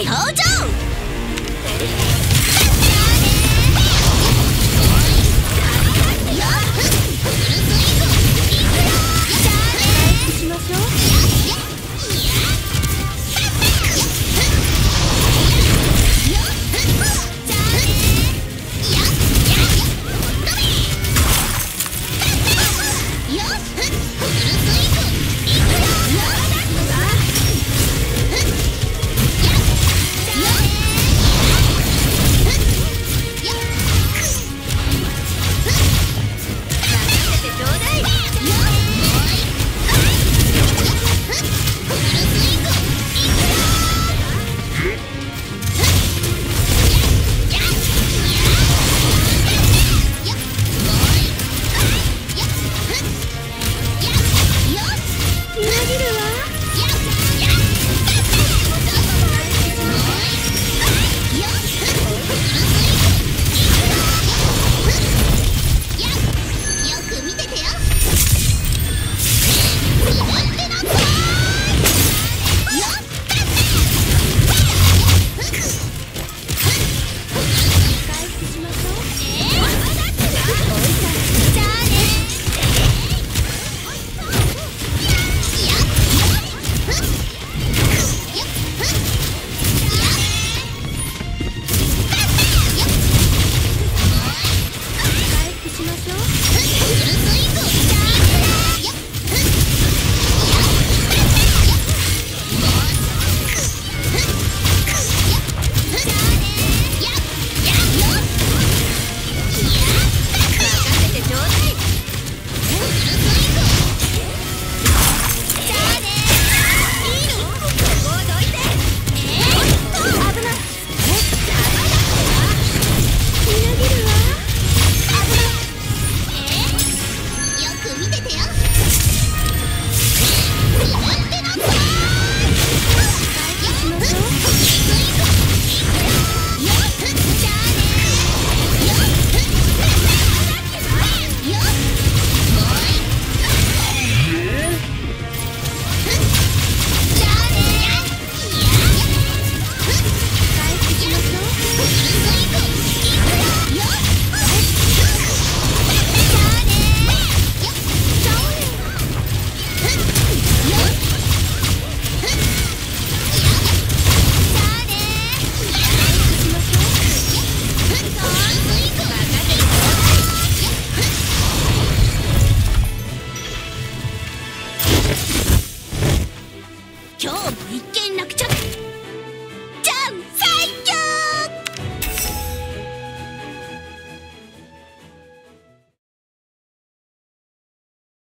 い北条！今日も一件落着。